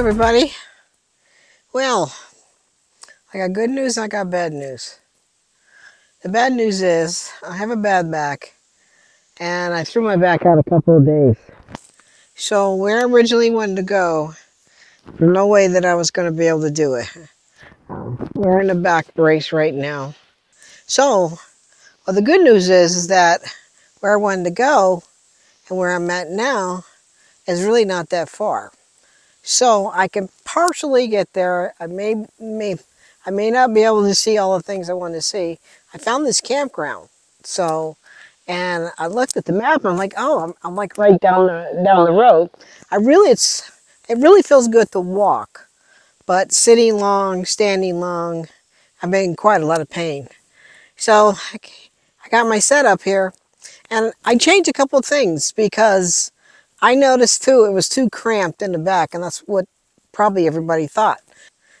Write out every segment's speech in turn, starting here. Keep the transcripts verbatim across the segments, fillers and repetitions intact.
everybody. Well, I got good news and I got bad news. The bad news is I have a bad back, and I threw my back out a couple of days. So where I originally wanted to go, there's no way that I was going to be able to do it. We're in a back brace right now. So, well, the good news is, is that where I wanted to go and where I'm at now is really not that far. So I can partially get there. I may, may, I may not be able to see all the things I want to see. I found this campground. So, and I looked at the map and I'm like, oh, I'm, I'm like right down the, down the road. I really, it's, it really feels good to walk, but sitting long, standing long, I'm in quite a lot of pain. So I got my setup here and I changed a couple of things because I noticed too, it was too cramped in the back, and that's what probably everybody thought.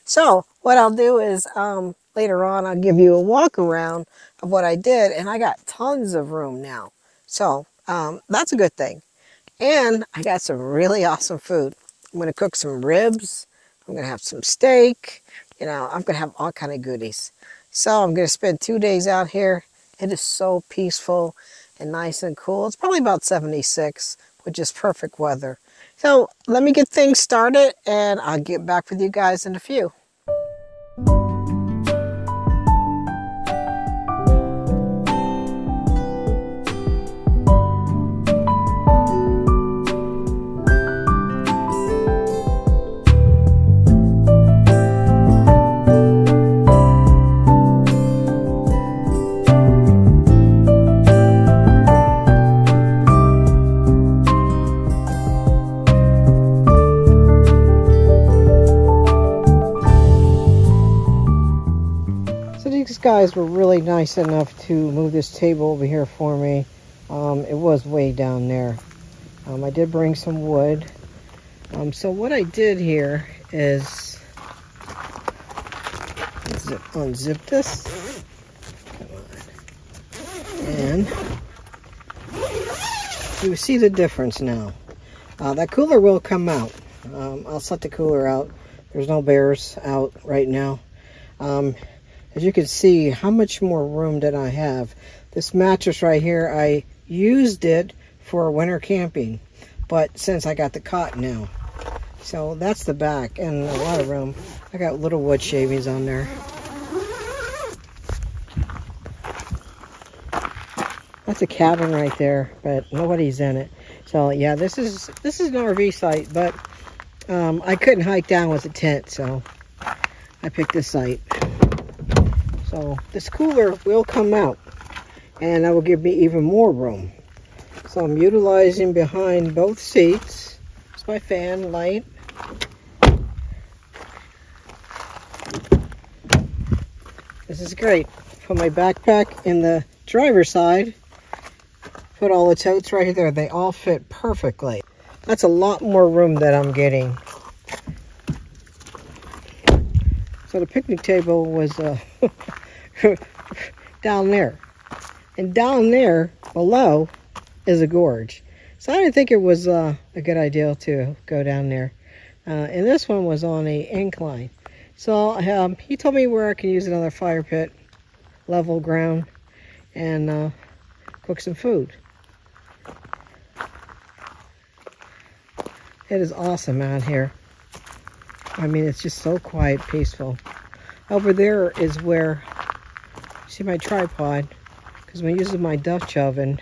So what I'll do is um, later on, I'll give you a walk around of what I did, and I got tons of room now. So um, that's a good thing. And I got some really awesome food. I'm going to cook some ribs. I'm going to have some steak. You know, I'm going to have all kind of goodies. So I'm going to spend two days out here. It is so peaceful and nice and cool. It's probably about seventy-six. Which is perfect weather. So let me get things started and I'll get back with you guys in a few. Guys were really nice enough to move this table over here for me. Um, it was way down there. Um, I did bring some wood. Um, so what I did here is zip, unzip this. Come on. And you see the difference now. Uh, that cooler will come out. Um, I'll set the cooler out. There's no bears out right now. Um, As you can see, how much more room did I have? This mattress right here, I used it for winter camping, but since I got the cot now. So that's the back and a lot of room. I got little wood shavings on there. That's a cabin right there, but nobody's in it. So yeah, this is this is an R V site, but um, I couldn't hike down with a tent, so I picked this site. So this cooler will come out and that will give me even more room. So I'm utilizing behind both seats. It's my fan light. This is great. Put my backpack in the driver's side. Put all the totes right there. They all fit perfectly. That's a lot more room that I'm getting. So the picnic table was uh, down there. And down there, below, is a gorge. So I didn't think it was uh, a good idea to go down there. Uh, and this one was on an incline. So um, he told me where I can use another fire pit, level ground, and uh, cook some food. It is awesome out here. I mean, it's just so quiet, peaceful. Over there is where, see my tripod, because I'm using my Dutch oven,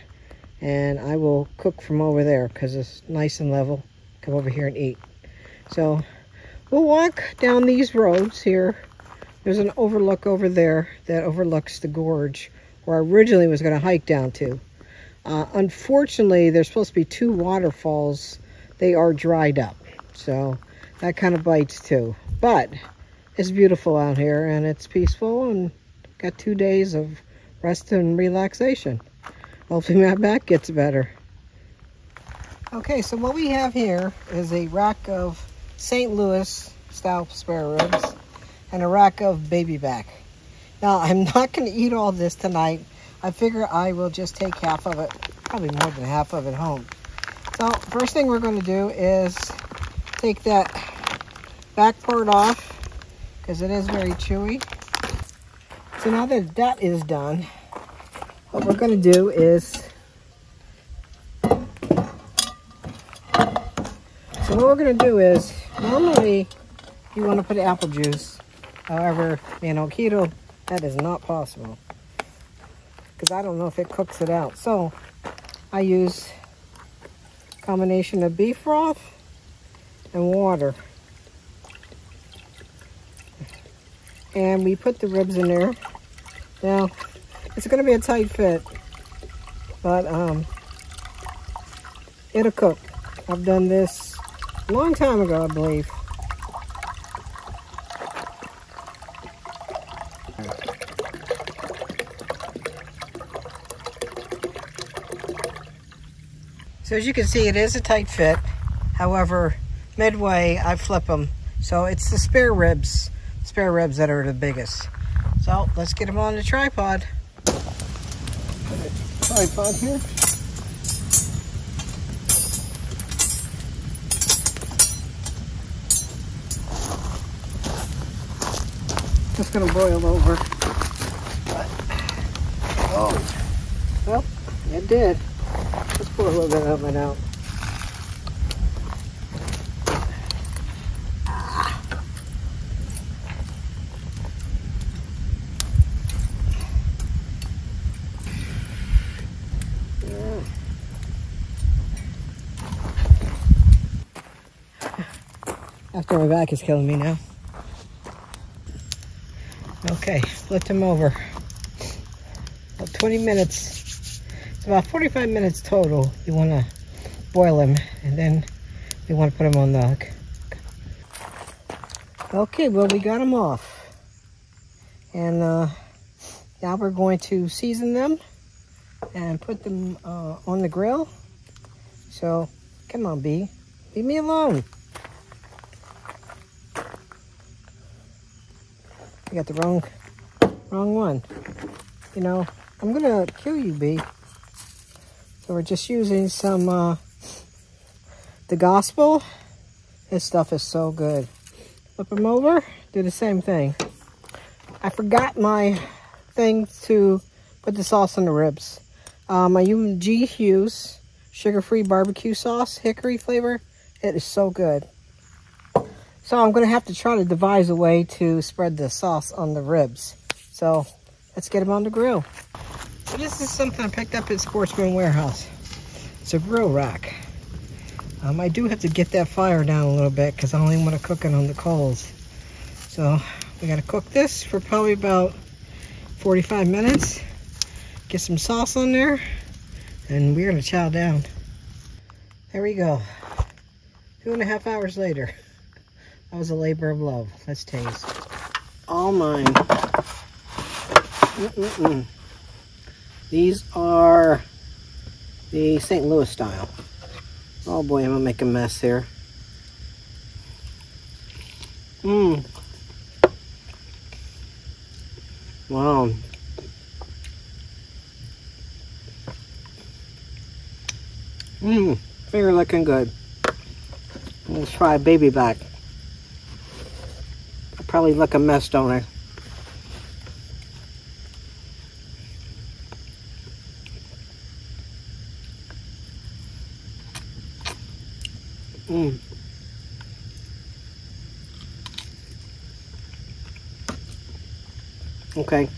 and I will cook from over there because it's nice and level. Come over here and eat. So we'll walk down these roads here. There's an overlook over there that overlooks the gorge where I originally was going to hike down to. Uh, unfortunately, there's supposed to be two waterfalls. They are dried up, so that kind of bites too, but it's beautiful out here and it's peaceful and got two days of rest and relaxation. Hopefully my back gets better. Okay, so what we have here is a rack of Saint Louis style spare ribs and a rack of baby back. Now I'm not going to eat all this tonight. I figure I will just take half of it, probably more than half of it home. So first thing we're going to do is take that back part off because it is very chewy. So now that that is done, what we're going to do is, so what we're going to do is, normally you want to put apple juice, however, you know, keto, that is not possible, because I don't know if it cooks it out. So I use a combination of beef broth and water. And we put the ribs in there. Now, it's going to be a tight fit, but um, it'll cook. I've done this a long time ago, I believe. So as you can see, it is a tight fit. However, midway, I flip them. So it's the spare ribs, spare ribs that are the biggest. So let's get them on the tripod. Tripod here. Just gonna boil over. But, oh, well, it did. Let's pour a little bit of it out. After my back is killing me now. Okay, flipped him over. About twenty minutes. It's about forty-five minutes total. You want to boil him, and then you want to put him on the hook. Okay, well, we got him off. And uh, now we're going to season them and put them uh, on the grill. So, come on, Bee. Leave me alone. I got the wrong, wrong one. You know, I'm gonna kill you, Bee. So we're just using some, uh, the gospel. This stuff is so good. Flip them over, do the same thing. I forgot my thing to put the sauce on the ribs. Um, I used G Hughes, sugar-free barbecue sauce, hickory flavor. It is so good. So I'm going to have to try to devise a way to spread the sauce on the ribs. So let's get them on the grill. So this is something I picked up at Sportsman Warehouse. It's a grill rack. Um, I do have to get that fire down a little bit because I only want to cook it on the coals. So we got to cook this for probably about forty-five minutes. Get some sauce on there and we're going to chow down. There we go. Two and a half hours later. That was a labor of love. Let's taste. All mine. Mm-mm-mm. These are the Saint Louis style. Oh boy, I'm gonna make a mess here. Mmm. Wow. Mmm. They're looking good. Let's try baby back. Probably look a mess, don't I? Mmm. Okay.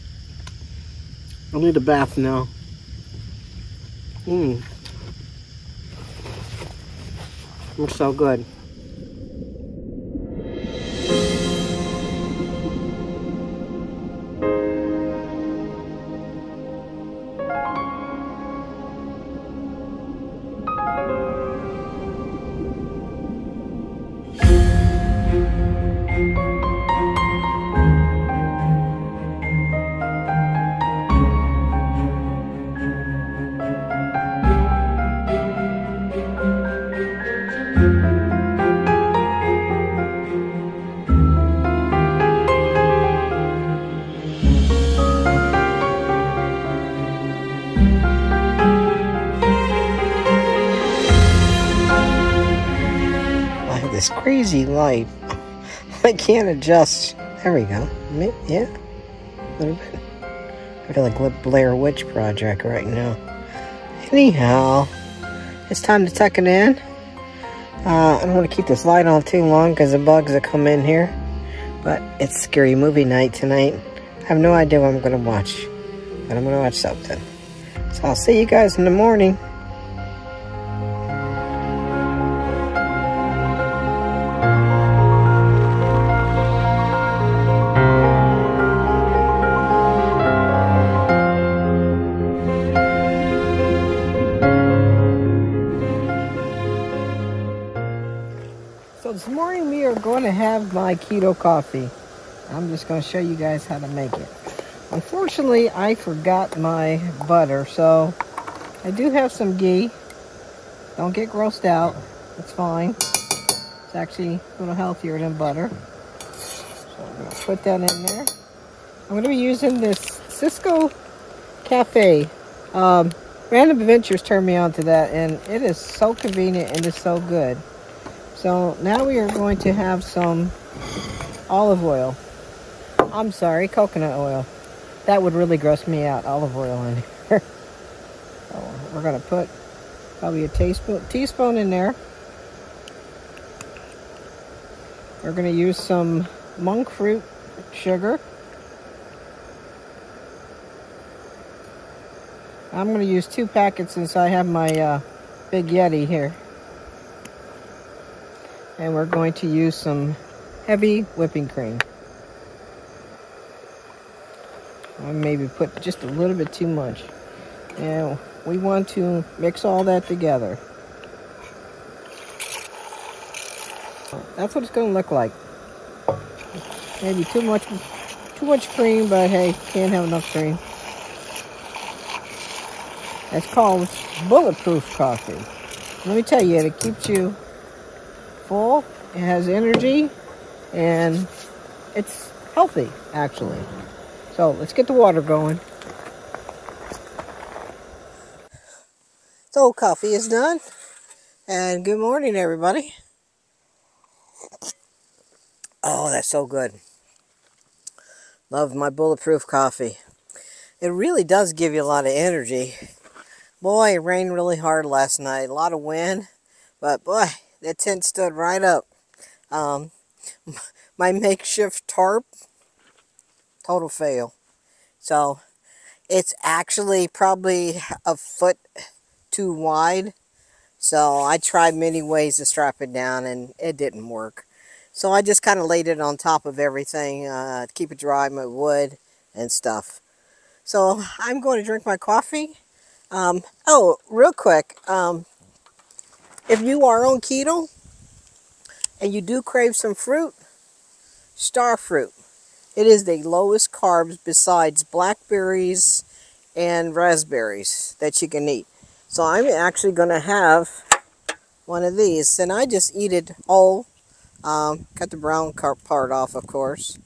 I'll need a bath now. Mmm. They're so good. Crazy light. I can't adjust. There we go. Maybe, yeah, a little bit. I feel like Blair Witch Project right now. Anyhow, it's time to tuck it in. Uh, I don't want to keep this light on too long because the bugs will come in here. But it's scary movie night tonight. I have no idea what I'm going to watch. But I'm going to watch something. So I'll see you guys in the morning. So this morning we are going to have my keto coffee. I'm just going to show you guys how to make it. Unfortunately, I forgot my butter, so I do have some ghee. Don't get grossed out. It's fine. It's actually a little healthier than butter. So I'm going to put that in there. I'm going to be using this Cisco Cafe. Um, Random Adventures turned me on to that, and it is so convenient and it's so good. So now we are going to have some olive oil. I'm sorry, coconut oil. That would really gross me out, olive oil in here. So we're going to put probably a teaspoon, teaspoon in there. We're going to use some monk fruit sugar. I'm going to use two packets since I have my uh, big Yeti here. And we're going to use some heavy whipping cream. I maybe put just a little bit too much. And we want to mix all that together. That's what it's going to look like. Maybe too much, too much cream, but hey, can't have enough cream. That's called bulletproof coffee. Let me tell you, it keeps you full, it has energy, and it's healthy, actually. So let's get the water going. So coffee is done, and good morning, everybody. Oh, that's so good. Love my bulletproof coffee. It really does give you a lot of energy. Boy, it rained really hard last night, a lot of wind, but boy, that tent stood right up. Um, my makeshift tarp, total fail. So it's actually probably a foot too wide. So I tried many ways to strap it down and it didn't work. So I just kind of laid it on top of everything uh, to keep it dry, my wood and stuff. So I'm going to drink my coffee. Um, oh, real quick. Um, If you are on keto and you do crave some fruit, star fruit. It is the lowest carbs besides blackberries and raspberries that you can eat. So I'm actually going to have one of these. And I just eat it whole. Um, cut the brown part off, of course.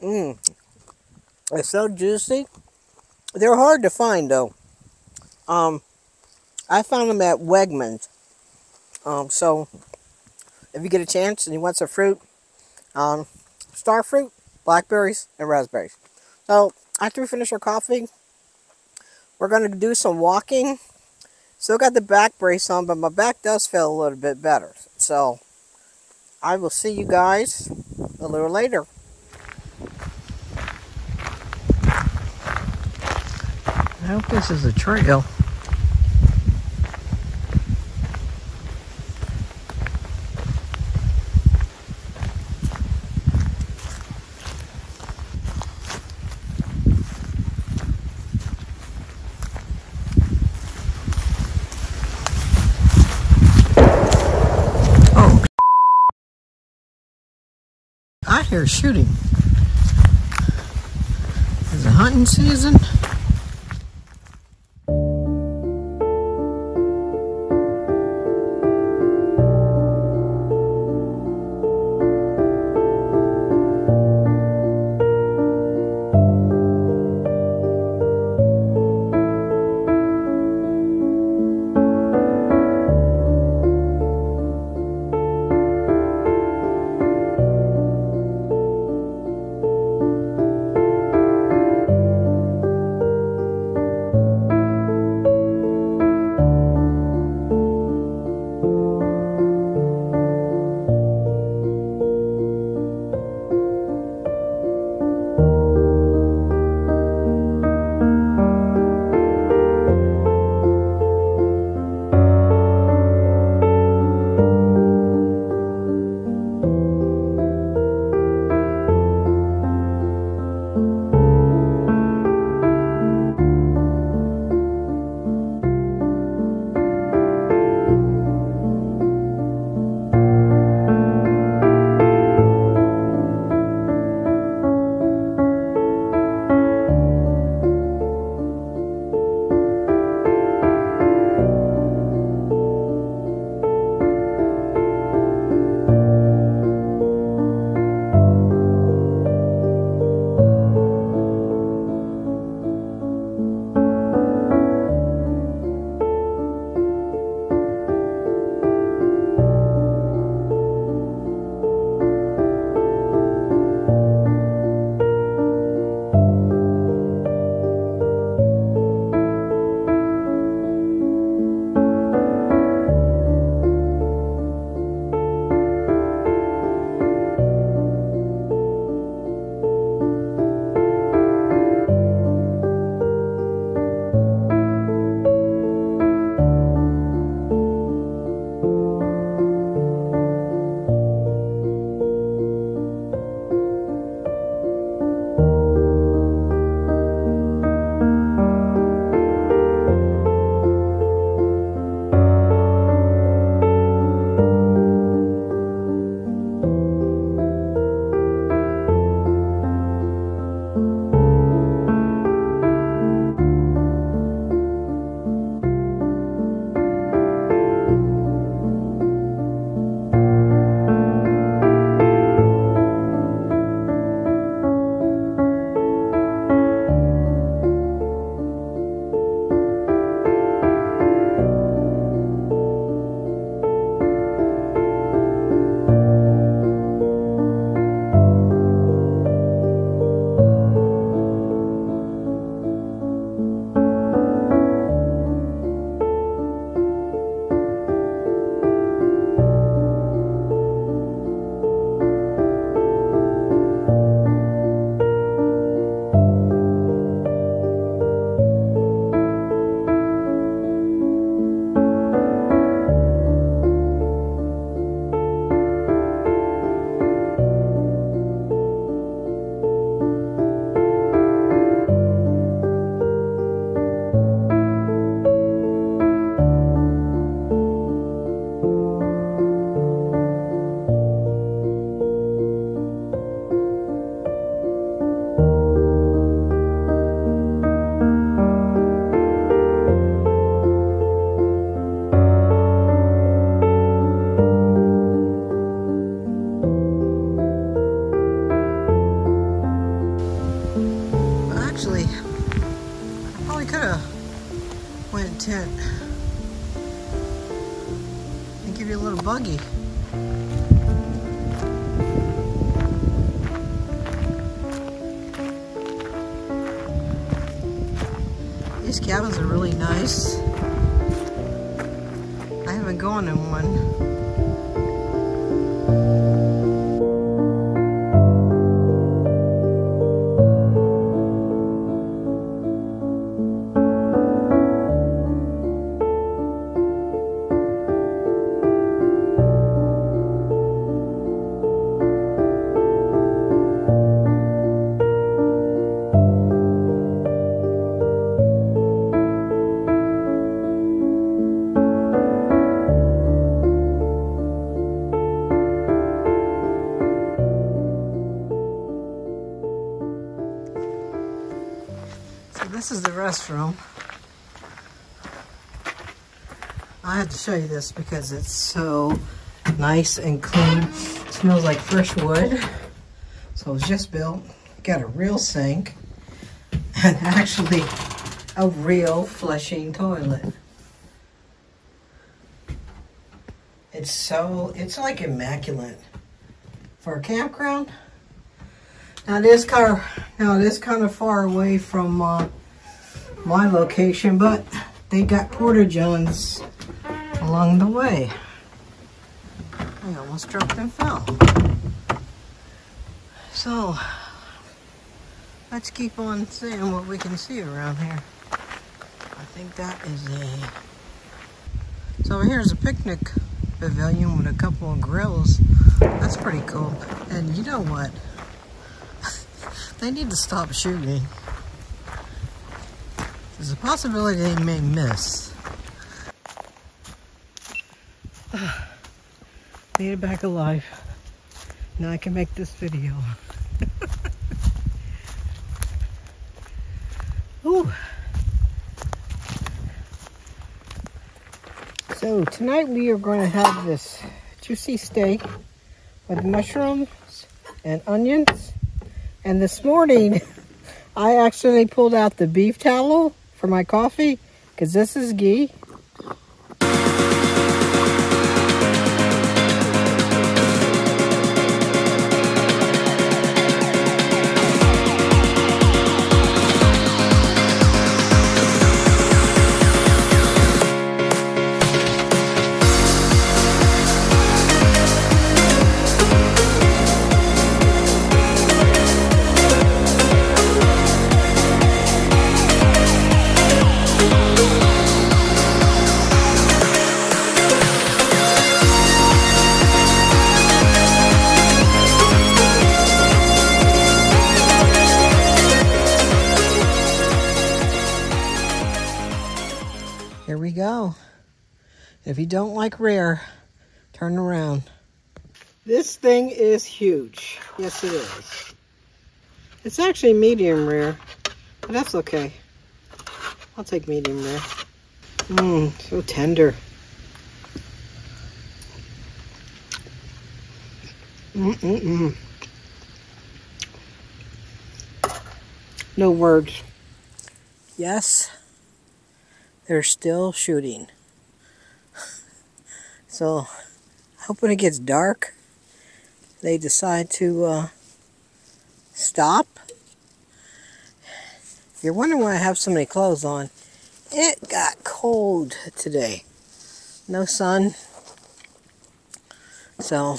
Mmm. It's so juicy. They're hard to find, though. Um... I found them at Wegmans. Um, so, if you get a chance and you want some fruit, um, star fruit, blackberries, and raspberries. So, after we finish our coffee, we're going to do some walking. Still got the back brace on, but my back does feel a little bit better. So, I will see you guys a little later. I hope this is a trail. I hear shooting. Is it hunting season? twin tent and give you a little buggy. These cabins are really nice. I haven't gone in one. This is the restroom. I have to show you this because it's so nice and clean. It smells like fresh wood. So it was just built. Got a real sink and actually a real flushing toilet. It's so, it's like immaculate for a campground. Now it is kind of, now it is kind of far away from uh, my location, but they got Porta Johns along the way. I almost dropped and fell. So let's keep on seeing what we can see around here. I think that is a. So here's a picnic pavilion with a couple of grills. That's pretty cool. And you know what? They need to stop shooting. There's a possibility they may miss. Uh, made it back alive. Now I can make this video. Ooh. So tonight we are going to have this juicy steak with mushrooms and onions. And this morning, I actually pulled out the beef tallow for my coffee, because this is ghee. Here we go. If you don't like rare, turn around. This thing is huge. Yes, it is. It's actually medium rare, but that's okay. I'll take medium rare. Mmm, so tender. Mm-mm-mm. No words. Yes. They're still shooting. So, I hope when it gets dark, they decide to uh, stop. If you're wondering why I have so many clothes on, it got cold today. No sun. So,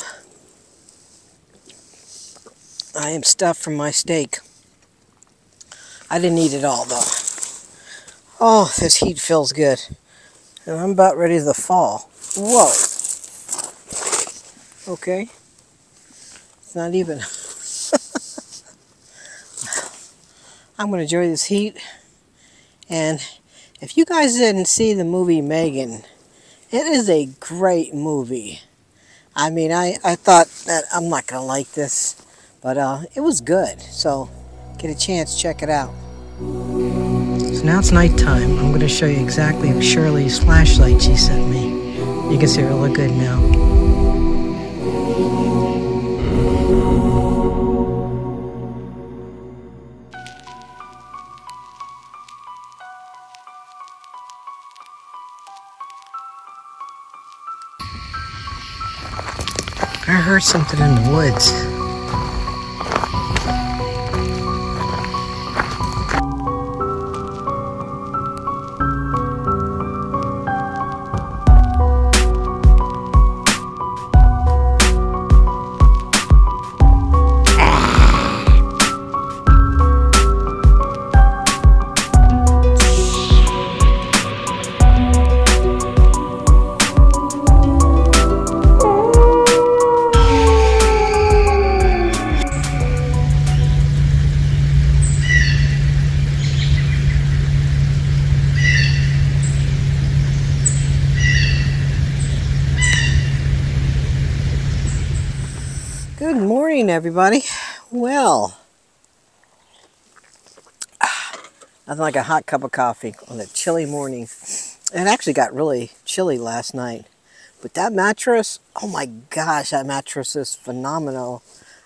I am stuffed from my steak. I didn't eat it all though. Oh, this heat feels good. And I'm about ready to fall. Whoa. Okay. It's not even. I'm going to enjoy this heat. And if you guys didn't see the movie Megan, it is a great movie. I mean, I, I thought that I'm not going to like this. But uh, it was good. So, get a chance, check it out. So now it's nighttime. I'm going to show you exactly Shirley's flashlight she sent me. You can see her look good now. I heard something in the woods. Good morning, everybody. Well, nothing like a hot cup of coffee on a chilly morning. It actually got really chilly last night, but that mattress, oh my gosh, that mattress is phenomenal.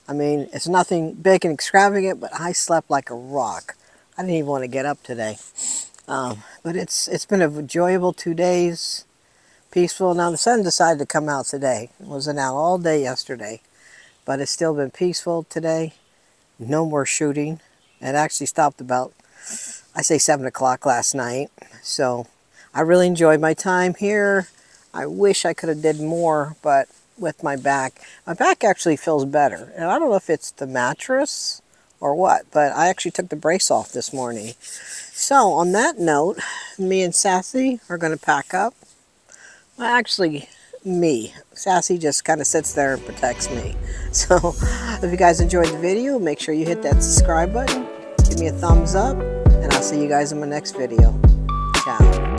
I mean, it's nothing big and extravagant, but I slept like a rock. I didn't even want to get up today, um, but it's it's been an enjoyable two days, peaceful. Now the sun decided to come out today. It wasn't out all day yesterday. But it's still been peaceful today. No more shooting. It actually stopped about, I say, seven o'clock last night. So I really enjoyed my time here. I wish I could have did more, but with my back. My back actually feels better. And I don't know if it's the mattress or what, but I actually took the brace off this morning. So on that note, me and Sassy are going to pack up. Well, actually... me. Sassy just kind of sits there and protects me. So if you guys enjoyed the video, make sure you hit that subscribe button, give me a thumbs up, and I'll see you guys in my next video. Ciao.